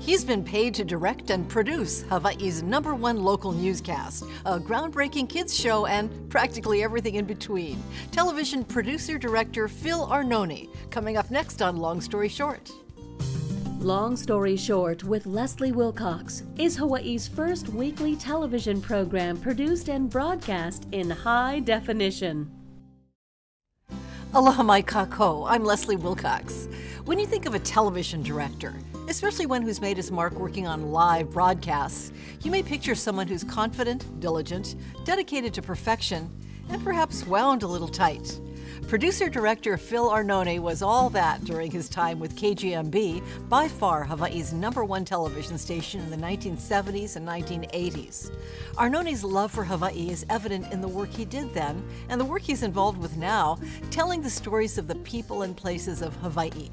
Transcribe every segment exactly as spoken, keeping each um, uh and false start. He's been paid to direct and produce Hawaii's number one local newscast, a groundbreaking kids show, and practically everything in between. Television producer-director Phil Arnone, coming up next on Long Story Short. Long Story Short with Leslie Wilcox is Hawaii's first weekly television program produced and broadcast in high definition. Aloha mai kākou, I'm Leslie Wilcox. When you think of a television director, especially one who's made his mark working on live broadcasts, you may picture someone who's confident, diligent, dedicated to perfection, and perhaps wound a little tight. Producer-director Phil Arnone was all that during his time with K G M B, by far Hawaii's number one television station in the nineteen seventies and nineteen eighties. Arnone's love for Hawaii is evident in the work he did then and the work he's involved with now, telling the stories of the people and places of Hawaii.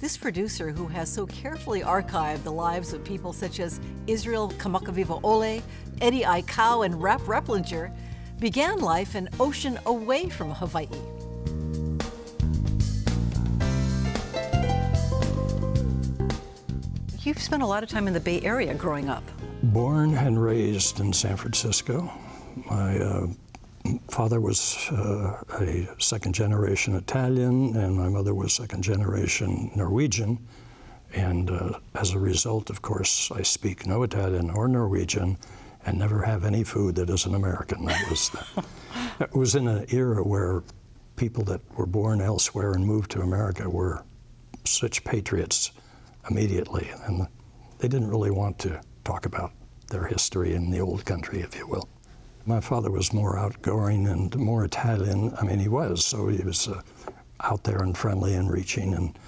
This producer, who has so carefully archived the lives of people such as Israel Kamakawiwoʻole, Eddie Aikau, and Rap Replinger, began life an ocean away from Hawaii. You've spent a lot of time in the Bay Area growing up. Born and raised in San Francisco. My uh, father was uh, a second-generation Italian, and my mother was second-generation Norwegian. And uh, as a result, of course, I speak no Italian or Norwegian and never have any food that isn't American. That was, the, that was in an era where people that were born elsewhere and moved to America were such patriots immediately, and they didn't really want to talk about their history in the old country, if you will. My father was more outgoing and more Italian. I mean, he was, so he was uh, out there and friendly and reaching and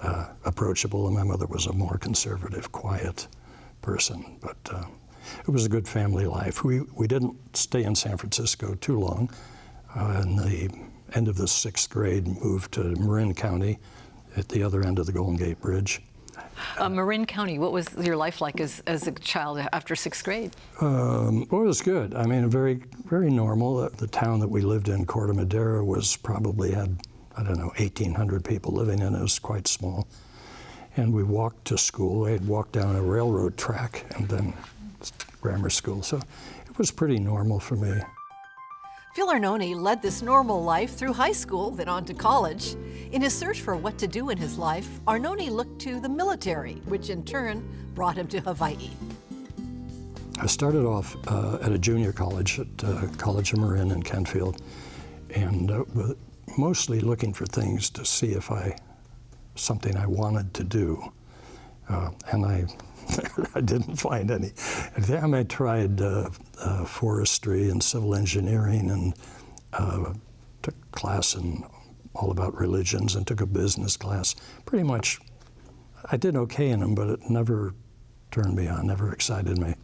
uh, approachable, and my mother was a more conservative, quiet person. But uh, it was a good family life. We, we didn't stay in San Francisco too long. Uh, in the end of the sixth grade, moved to Marin County at the other end of the Golden Gate Bridge. Uh, Marin County, what was your life like as, as a child after sixth grade? Um, well, it was good. I mean, very, very normal. The, the town that we lived in, Corte Madera, was probably had, I don't know, eighteen hundred people living in it. It was quite small. And we walked to school. I had walked down a railroad track and then grammar school. So it was pretty normal for me. Phil Arnone led this normal life through high school, then on to college. In his search for what to do in his life, Arnone looked to the military, which in turn brought him to Hawaii. I started off uh, at a junior college at uh, College of Marin in Kenfield, and uh, mostly looking for things to see if I, something I wanted to do. Uh, and I, I didn't find any. At the time I tried uh, uh, forestry and civil engineering, and uh, took a class in all about religions and took a business class. Pretty much I did okay in them, but it never turned me on, never excited me.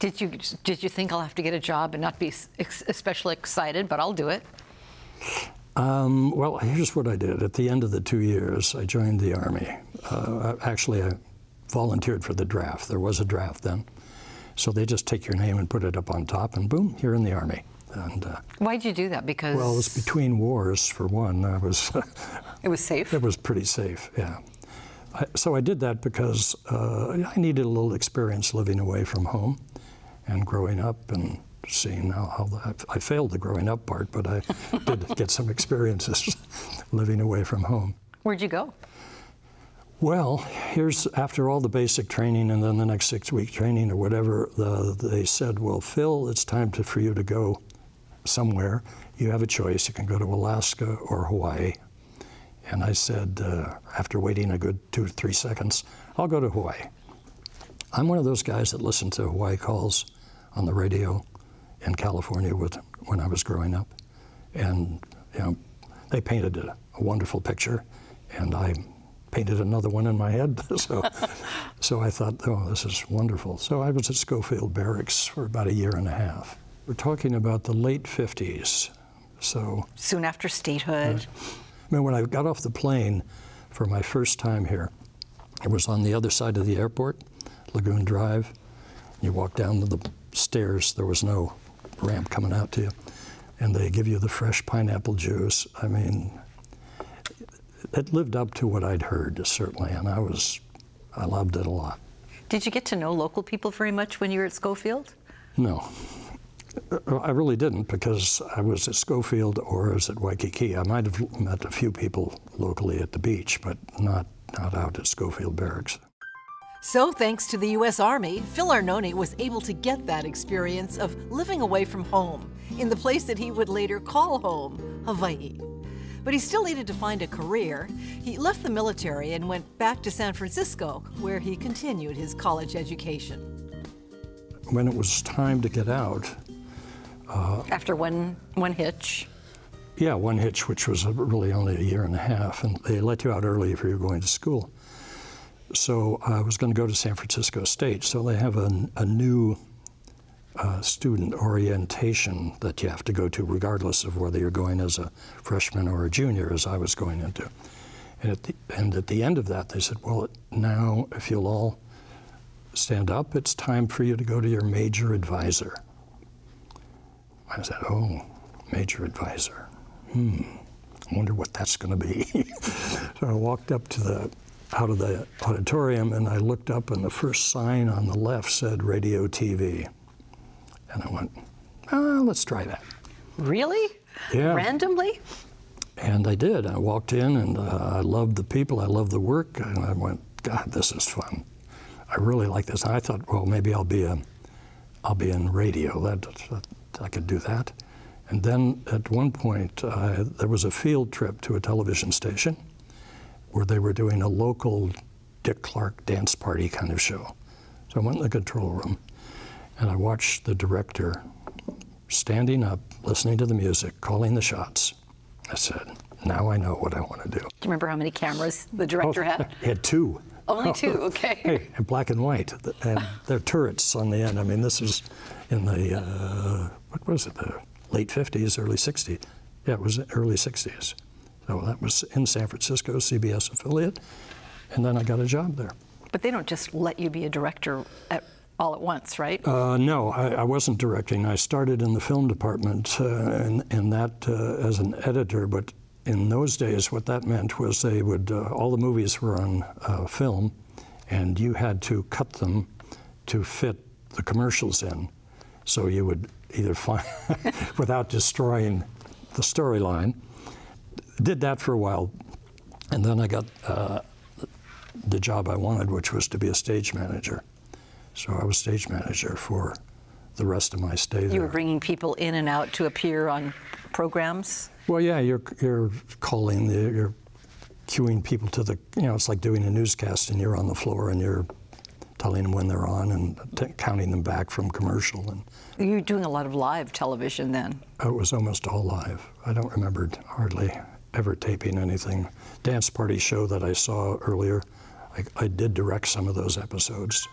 Did you, did you think I'll have to get a job and not be ex especially excited, but I'll do it? Um, well, here's what I did. At the end of the two years, I joined the Army. Uh, I, actually, I volunteered for the draft. There was a draft then. So they just take your name and put it up on top, and boom, you're in the Army. And, uh, why did you do that? Because well, it was between wars, for one. I was. It was safe? It was pretty safe, yeah. I, so I did that because uh, I needed a little experience living away from home and growing up and seeing how, how the, I failed the growing up part, but I did get some experiences living away from home. Where'd you go? Well, here's, after all the basic training and then the next six-week training or whatever, the, they said, well, Phil, it's time to, for you to go somewhere. You have a choice. You can go to Alaska or Hawaii. And I said, uh, after waiting a good two or three seconds, I'll go to Hawaii. I'm one of those guys that listened to Hawaii Calls on the radio in California with, when I was growing up. And you know, they painted a, a wonderful picture, and I painted another one in my head. so, so I thought, oh, this is wonderful. So I was at Schofield Barracks for about a year and a half. We're talking about the late fifties, so. Soon after statehood. Uh, I mean, when I got off the plane for my first time here, it was on the other side of the airport, Lagoon Drive. You walk down to the stairs, there was no ramp coming out to you, and they give you the fresh pineapple juice. I mean, it lived up to what I'd heard, certainly, and I was, I loved it a lot. Did you get to know local people very much when you were at Schofield? No. I really didn't, because I was at Schofield or I was at Waikiki. I might have met a few people locally at the beach, but not, not out at Schofield Barracks. So thanks to the U S Army, Phil Arnone was able to get that experience of living away from home, in the place that he would later call home, Hawaii. But he still needed to find a career. He left the military and went back to San Francisco, where he continued his college education. When it was time to get out, Uh, After one one hitch? Yeah, one hitch, which was really only a year and a half, and they let you out early if you were going to school. So I was going to go to San Francisco State, so they have a, a new uh, student orientation that you have to go to, regardless of whether you're going as a freshman or a junior, as I was going into. And at the, and at the end of that, they said, well, now if you'll all stand up, it's time for you to go to your major advisor. I said, oh, major advisor. Hmm, I wonder what that's going to be. So I walked up to the, out of the auditorium, and I looked up, and the first sign on the left said radio T V. And I went, ah, let's try that. Really? Yeah. Randomly? And I did. I walked in, and uh, I loved the people. I loved the work. And I went, God, this is fun. I really like this. And I thought, well, maybe I'll be, a, I'll be in radio. That, that, I could do that. And then at one point, uh, there was a field trip to a television station where they were doing a local Dick Clark dance party kind of show. So I went in the control room, and I watched the director standing up, listening to the music, calling the shots. I said, now I know what I want to do. Do you remember how many cameras the director oh, had? He had two. Only two, okay. Hey, and black and white, and they're turrets on the end. I mean, this is in the, uh, what was it, the late fifties, early sixties? Yeah, it was early sixties. So that was in San Francisco, C B S affiliate, and then I got a job there. But they don't just let you be a director at, all at once, right? Uh, no, I, I wasn't directing. I started in the film department, uh, and, and that uh, as an editor, but in those days, what that meant was they would, uh, all the movies were on uh, film, and you had to cut them to fit the commercials in. So you would either find, without destroying the storyline, did that for a while. And then I got uh, the job I wanted, which was to be a stage manager. So I was stage manager for the rest of my stay there. You were bringing people in and out to appear on programs? Well, yeah, you're, you're calling, the, you're cueing people to the, you know, it's like doing a newscast, and you're on the floor and you're telling them when they're on and t counting them back from commercial. And you were doing a lot of live television then? It was almost all live. I don't remember hardly ever taping anything. Dance party show that I saw earlier, I, I did direct some of those episodes.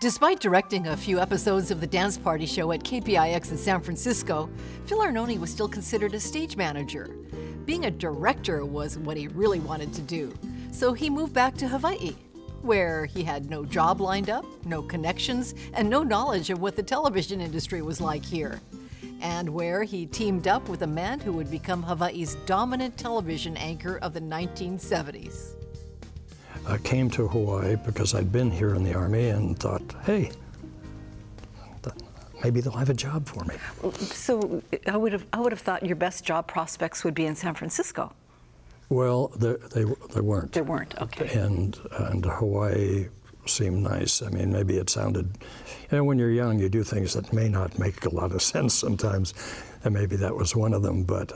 Despite directing a few episodes of the dance party show at K P I X in San Francisco, Phil Arnone was still considered a stage manager. Being a director was what he really wanted to do, so he moved back to Hawaii, where he had no job lined up, no connections, and no knowledge of what the television industry was like here, and where he teamed up with a man who would become Hawaii's dominant television anchor of the nineteen seventies. I came to Hawaii because I'd been here in the Army and thought, hey, maybe they'll have a job for me. So I would have, I would have thought your best job prospects would be in San Francisco. Well, they, they, they weren't. They weren't, okay. And, and Hawaii seemed nice. I mean, maybe it sounded, you know, when you're young, you do things that may not make a lot of sense sometimes, and maybe that was one of them. But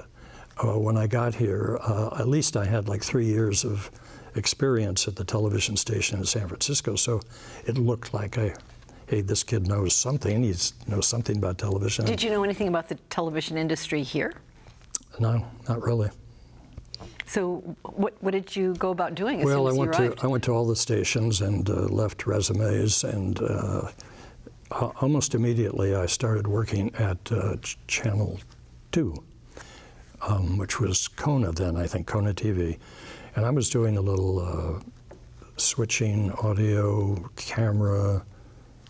uh, when I got here, uh, at least I had like three years of experience at the television station in San Francisco, so it looked like, I, hey, this kid knows something. He knows something about television. Did you know anything about the television industry here? No, not really. So what, what did you go about doing as well, soon as I went you arrived? to I went to all the stations and uh, left resumes, and uh, almost immediately I started working at uh, Channel two, um, which was Kona then, I think, Kona T V. And I was doing a little uh, switching, audio, camera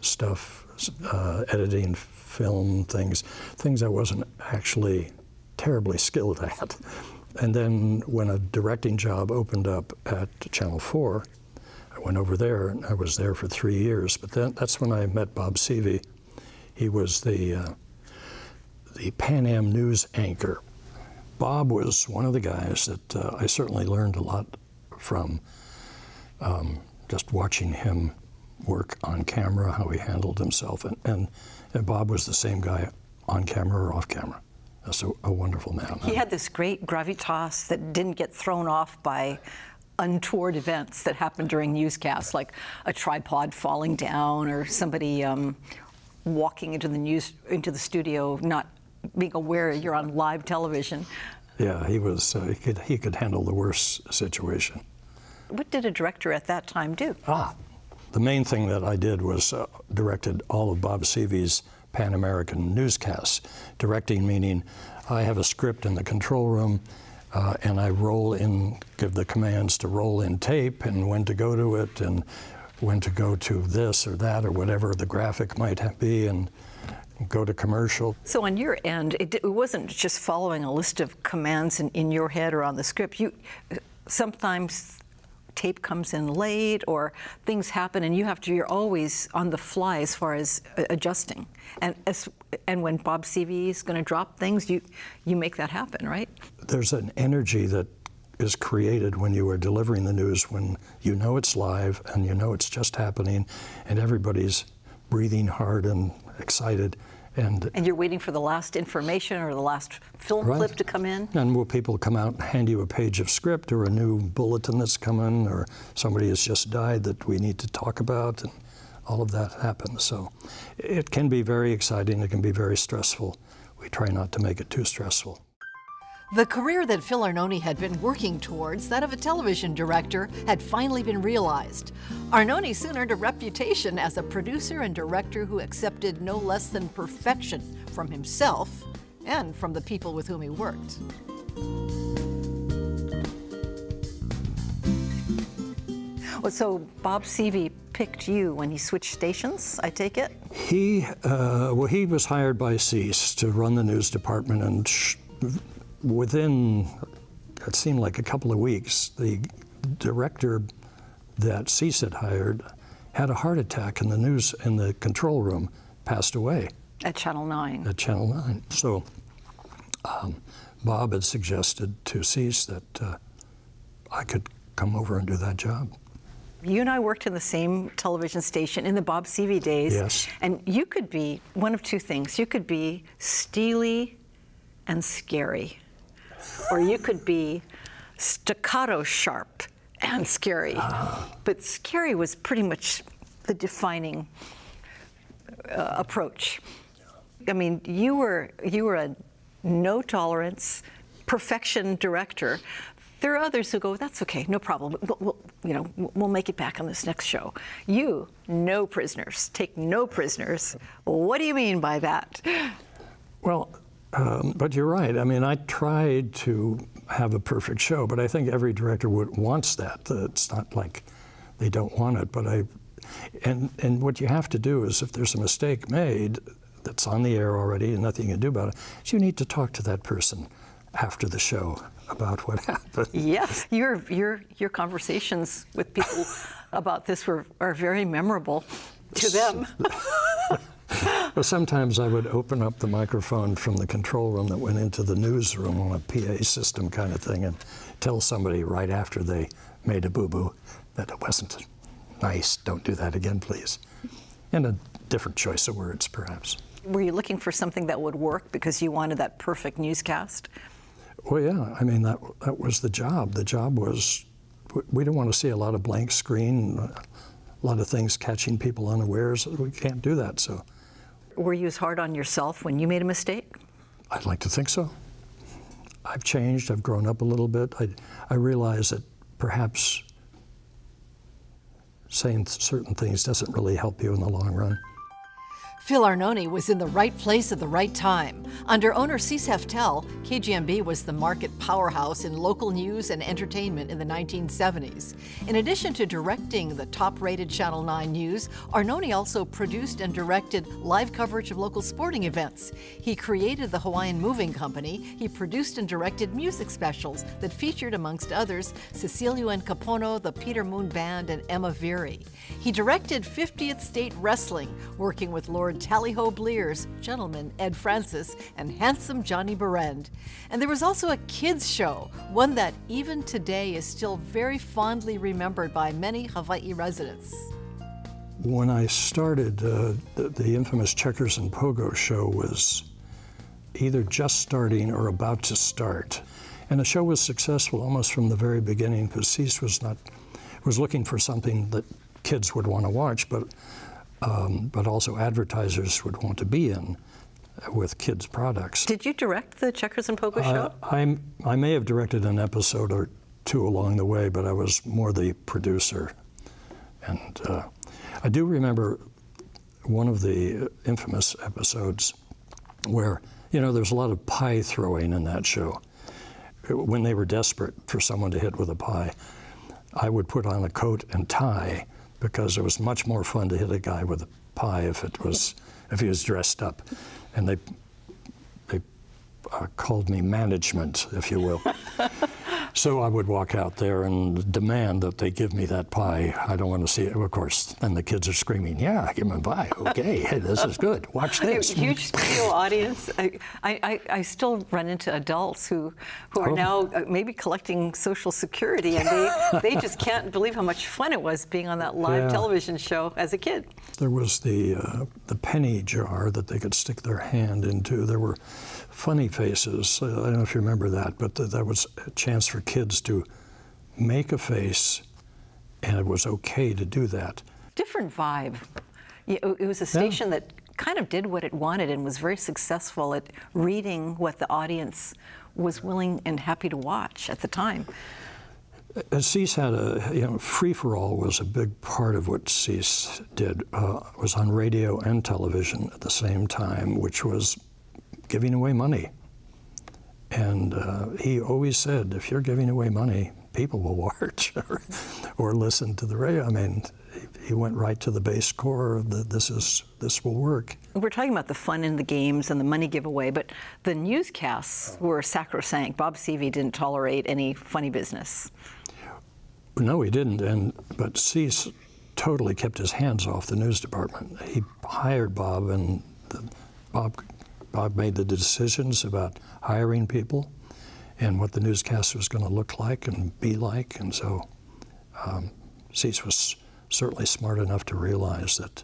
stuff, uh, editing film things, things I wasn't actually terribly skilled at. And then when a directing job opened up at Channel four, I I went over there, and I was there for three years. But then, that's when I met Bob Sevey. He was the uh, the Pan Am news anchor. Bob was one of the guys that uh, I certainly learned a lot from, um, just watching him work on camera, how he handled himself. And, and, and Bob was the same guy on camera or off camera. That's a, a wonderful man. He had this great gravitas that didn't get thrown off by untoward events that happened during newscasts, like a tripod falling down or somebody um, walking into the news into the studio, not being aware you're on live television. Yeah, he was. Uh, he could he could handle the worst situation. What did a director at that time do? Ah, the main thing that I did was uh, directed all of Bob Sevey's Pan American newscasts. Directing meaning I have a script in the control room. Uh, and I roll in, give the commands to roll in tape and when to go to it and when to go to this or that or whatever the graphic might be and go to commercial. So on your end, it, it wasn't just following a list of commands in, in your head or on the script. You sometimes tape comes in late or things happen and you have to, you're always on the fly as far as adjusting. And as, and when Bob Sevey is going to drop things, you you make that happen, right? There's an energy that is created when you are delivering the news, when you know it's live and you know it's just happening and everybody's breathing hard and excited. And, and you're waiting for the last information or the last film right. clip to come in? And will people come out and hand you a page of script or a new bulletin that's coming or somebody has just died that we need to talk about, and all of that happens. So it can be very exciting. It can be very stressful. We try not to make it too stressful. The career that Phil Arnone had been working towards, that of a television director, had finally been realized. Arnone soon earned a reputation as a producer and director who accepted no less than perfection from himself and from the people with whom he worked. Well, so Bob Sevey picked you when he switched stations, I take it? He, uh, well, he was hired by Cease to run the news department and sh within, it seemed like a couple of weeks, the director that Cece had hired had a heart attack in the news, in the control room, passed away. At Channel nine. At Channel nine. So um, Bob had suggested to Cece that uh, I could come over and do that job. You and I worked in the same television station in the Bob Sevey days. Yes. And you could be one of two things. You could be steely and scary. Or you could be staccato sharp and scary. Ah. But scary was pretty much the defining uh, approach. I mean, you were you were a no tolerance, perfection director. There are others who go, that's okay, no problem. We'll, we'll, you know, we'll make it back on this next show. You, no prisoners, take no prisoners. What do you mean by that? Well. Um, but you're right. I mean, I tried to have a perfect show, but I think every director would wants that. It's not like they don't want it, but I, and and what you have to do is if there's a mistake made that's on the air already and nothing you can do about it, so you need to talk to that person after the show about what happened. Yes, your your your conversations with people about this were are very memorable to them. Well, sometimes I would open up the microphone from the control room that went into the newsroom on a P A system kind of thing and tell somebody right after they made a boo-boo that it wasn't nice, don't do that again, please. And a different choice of words, perhaps. Were you looking for something that would work because you wanted that perfect newscast? Well, yeah. I mean, that, that was the job. The job was, we don't want to see a lot of blank screen, a lot of things catching people unawares. We can't do that, so. Were you as hard on yourself when you made a mistake? I'd like to think so. I've changed. I've grown up a little bit. I, I realize that perhaps saying certain things doesn't really help you in the long run. Phil Arnone was in the right place at the right time. Under owner Cec Heftel, K G M B was the market powerhouse in local news and entertainment in the nineteen seventies. In addition to directing the top-rated Channel nine news, Arnone also produced and directed live coverage of local sporting events. He created the Hawaiian Moving Company. He produced and directed music specials that featured, amongst others, Cecilio N. Capono, the Peter Moon Band, and Emma Virie. He directed fiftieth State Wrestling, working with Lord Tallyho Blears, gentleman Ed Francis, and handsome Johnny Barend. And there was also a kids show, one that even today is still very fondly remembered by many Hawaii residents. When I started, uh, the, the infamous Checkers and Pogo show was either just starting or about to start. And the show was successful almost from the very beginning, because Cec was not, was looking for something that kids would want to watch, but Um, but also advertisers would want to be in uh, with kids' products. Did you direct the Checkers and Pogo uh, show? I'm, I may have directed an episode or two along the way, but I was more the producer. And uh, I do remember one of the infamous episodes where, you know, there's a lot of pie throwing in that show. When they were desperate for someone to hit with a pie, I would put on a coat and tie, because it was much more fun to hit a guy with a pie if it was, if he was dressed up. And they, they uh, called me management, if you will. So I would walk out there and demand that they give me that pie. I don't want to see it, of course. And the kids are screaming, yeah, give them a pie, okay, hey, this is good, watch this. A huge studio audience. I, I, I still run into adults who, who are oh. now maybe collecting Social Security, and they, they just can't believe how much fun it was being on that live yeah. television show as a kid. There was the, uh, the penny jar that they could stick their hand into. There were funny faces. I don't know if you remember that, but th that was a chance for kids to make a face, and it was okay to do that. Different vibe. It was a station yeah. that kind of did what it wanted and was very successful at reading what the audience was willing and happy to watch at the time. Cec had a, you know, free-for-all was a big part of what Cec did. Uh, was on radio and television at the same time, which was giving away money. And uh, he always said, if you're giving away money, people will watch or, or listen to the radio. I mean, he went right to the base core of the, this is, this will work. We're talking about the fun in the games and the money giveaway, but the newscasts were sacrosanct. Bob Sevey didn't tolerate any funny business. No, he didn't, and but Cec totally kept his hands off the news department. He hired Bob, and the, Bob Bob made the decisions about hiring people and what the newscast was going to look like and be like. And so um, Cec was certainly smart enough to realize that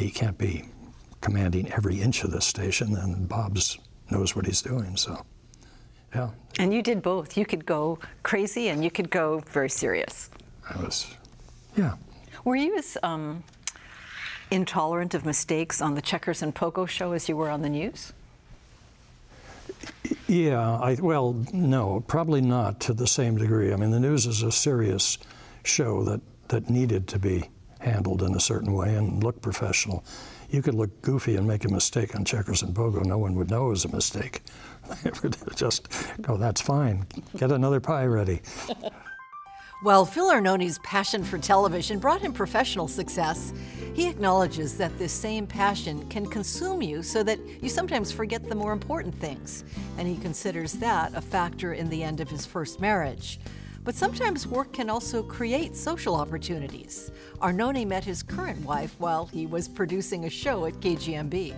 he can't be commanding every inch of this station, and Bob's knows what he's doing. So, yeah. And you did both. You could go crazy and you could go very serious. I was, yeah. Were you as... Um intolerant of mistakes on the Checkers and Pogo show as you were on the news? Yeah, I, well, no, probably not to the same degree. I mean, the news is a serious show that, that needed to be handled in a certain way and look professional. You could look goofy and make a mistake on Checkers and Pogo. No one would know it was a mistake. Just, oh, that's fine. Get another pie ready. While Phil Arnone's passion for television brought him professional success, he acknowledges that this same passion can consume you so that you sometimes forget the more important things, and he considers that a factor in the end of his first marriage. But sometimes work can also create social opportunities. Arnone met his current wife while he was producing a show at K G M B.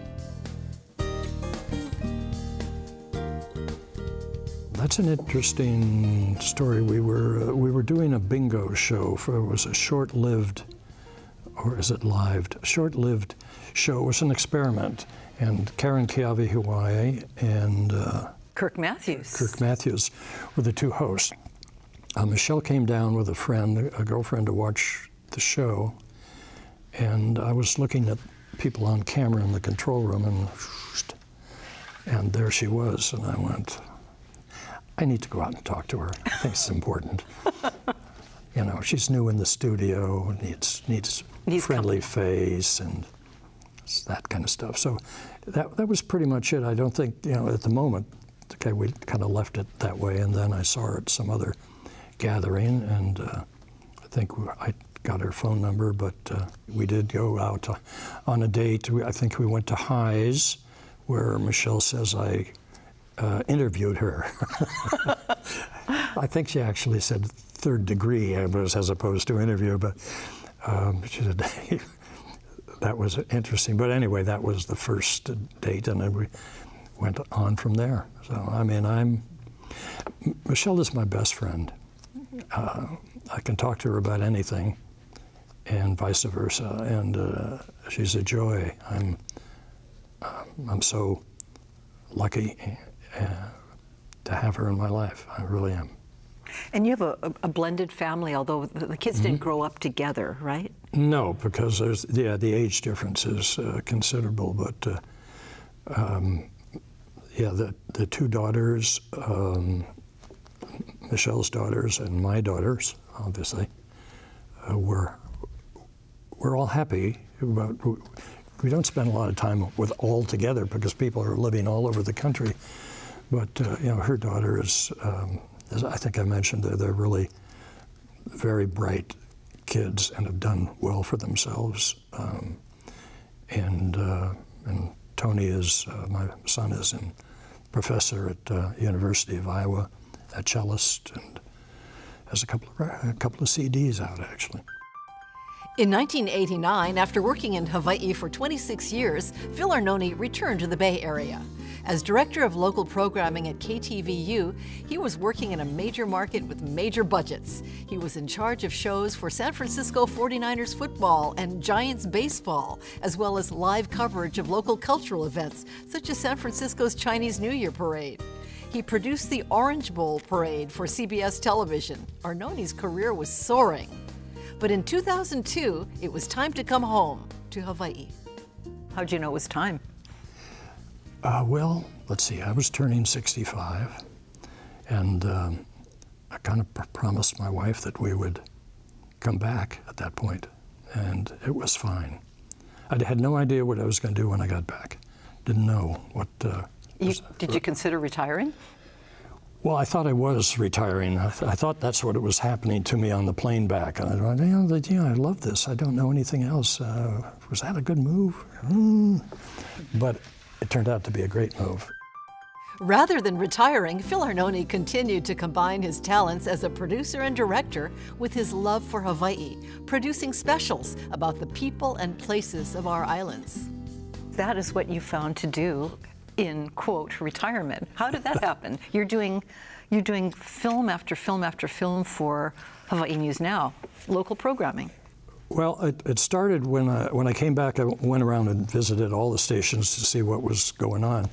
That's an interesting story. We were uh, we were doing a bingo show. For, it was a short-lived, or is it lived? Short-lived show. It was an experiment, and Karen Kiyavi, Hawaii, and uh, Kirk Matthews. Kirk Matthews were the two hosts. Uh, Michelle came down with a friend, a girlfriend, to watch the show, and I was looking at people on camera in the control room, and and there she was, and I went, I need to go out and talk to her. I think it's important. You know, she's new in the studio, needs needs, needs friendly company. face, and that kind of stuff. So that, that was pretty much it. I don't think, you know, at the moment, okay, we kind of left it that way, and then I saw her at some other gathering, and uh, I think we, I got her phone number, but uh, we did go out uh, on a date. We, I think we went to High's, where Michelle says I uh, interviewed her. I think she actually said third degree as opposed to interview, but um, she said that was interesting. But anyway, that was the first date, and then we went on from there. So I mean, I'm Michelle is my best friend. Uh, I can talk to her about anything, and vice versa. And uh, she's a joy. I'm uh, I'm so lucky uh, to have her in my life. I really am. And you have a, a blended family, although the kids mm-hmm. didn't grow up together, right? No, because there's yeah the age difference is uh, considerable, but. Uh, um, Yeah, the, the two daughters, um, Michelle's daughters and my daughters, obviously, uh, were, we're all happy, but we don't spend a lot of time with all together because people are living all over the country. But, uh, you know, her daughter is, um, as I think I mentioned, they're, they're really very bright kids and have done well for themselves. Um, and, uh, and Tony is, uh, my son is a professor at uh, University of Iowa, a cellist, and has a couple of, a couple of C Ds out, actually. In nineteen eighty-nine, after working in Hawaii for twenty-six years, Phil Arnone returned to the Bay Area. As director of local programming at K T V U, he was working in a major market with major budgets. He was in charge of shows for San Francisco forty-niners football and Giants baseball, as well as live coverage of local cultural events, such as San Francisco's Chinese New Year Parade. He produced the Orange Bowl Parade for C B S television. Arnone's career was soaring. But in two thousand two, it was time to come home to Hawaii. How'd you know it was time? Uh, well, let's see, I was turning sixty-five, and um, I kind of pr promised my wife that we would come back at that point, and it was fine. I had no idea what I was going to do when I got back. Didn't know what... Uh, you, was, did uh, you consider retiring? Well, I thought I was retiring. I, th I thought that's what it was happening to me on the plane back. And I thought, you know, you know, I love this. I don't know anything else. Uh, was that a good move? Mm. But it turned out to be a great move. Rather than retiring, Phil Arnone continued to combine his talents as a producer and director with his love for Hawaii, producing specials about the people and places of our islands. That is what you found to do in, quote, retirement. How did that happen? You're doing, you're doing film after film after film for Hawaii News Now, local programming. Well, it, it started when I, when I came back. I went around and visited all the stations to see what was going on.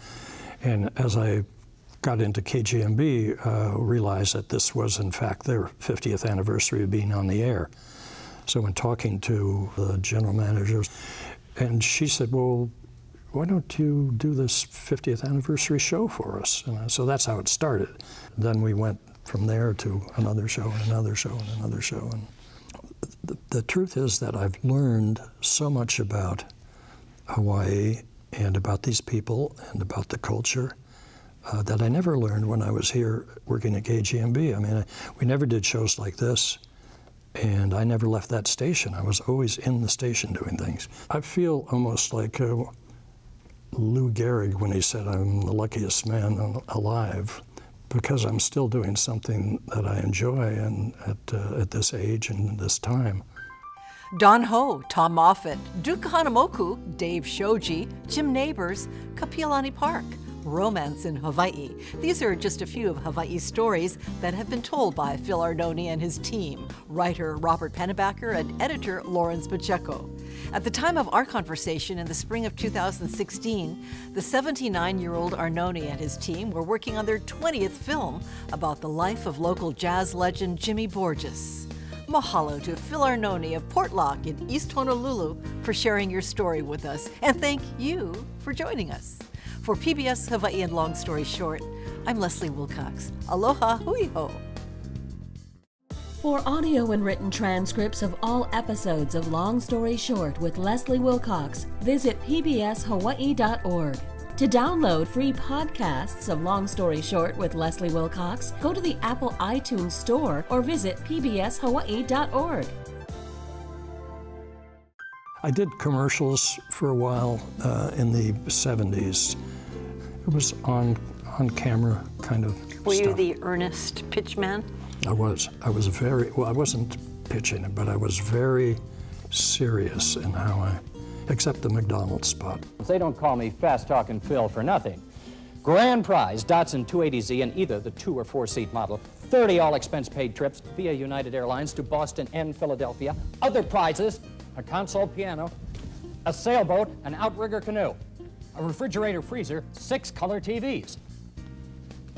And as I got into K G M B, I uh, realized that this was, in fact, their fiftieth anniversary of being on the air. So in talking to the general managers, and she said, well, why don't you do this fiftieth anniversary show for us? And so that's how it started. Then we went from there to another show and another show and another show. And the, the truth is that I've learned so much about Hawaii and about these people and about the culture uh, that I never learned when I was here working at K G M B. I mean, I, we never did shows like this, and I never left that station. I was always in the station doing things. I feel almost like uh, Lou Gehrig when he said, I'm the luckiest man alive, because I'm still doing something that I enjoy and at, uh, at this age and this time. Don Ho, Tom Moffat, Duke Hanamoku, Dave Shoji, Jim Neighbors, Kapi'olani Park, Romance in Hawaii. These are just a few of Hawaii's stories that have been told by Phil Arnone and his team, writer Robert Pennebacker and editor Lawrence Pacheco. At the time of our conversation in the spring of two thousand sixteen, the seventy-nine-year-old Arnone and his team were working on their twentieth film about the life of local jazz legend Jimmy Borges. Mahalo to Phil Arnone of Portlock in East Honolulu for sharing your story with us, and thank you for joining us. For P B S Hawaii and Long Story Short, I'm Leslie Wilcox. Aloha hui ho. For audio and written transcripts of all episodes of Long Story Short with Leslie Wilcox, visit P B S Hawaii dot org. To download free podcasts of Long Story Short with Leslie Wilcox, go to the Apple iTunes Store or visit P B S Hawaii dot org. I did commercials for a while uh, in the seventies. It was on on camera kind of stuff. Were you the earnest pitchman? I was. I was very, well, I wasn't pitching it, but I was very serious in how I, except the McDonald's spot. They don't call me Fast Talkin' Phil for nothing. Grand prize, Datsun two eighty Z in either the two or four seat model, thirty all expense paid trips via United Airlines to Boston and Philadelphia, other prizes, a console piano, a sailboat, an outrigger canoe, a refrigerator freezer, six color T Vs,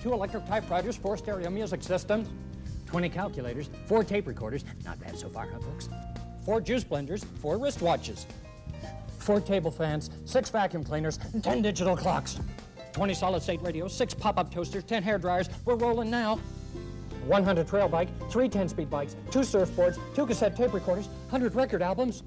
two electric typewriters, four stereo music systems, twenty calculators, four tape recorders, not bad so far, huh, folks? Four juice blenders, four wristwatches, four table fans, six vacuum cleaners, ten digital clocks, twenty solid-state radios, six pop-up toasters, ten hair dryers, we're rolling now, one hundred trail bike, three ten-speed bikes, two surfboards, two cassette tape recorders, one hundred record albums,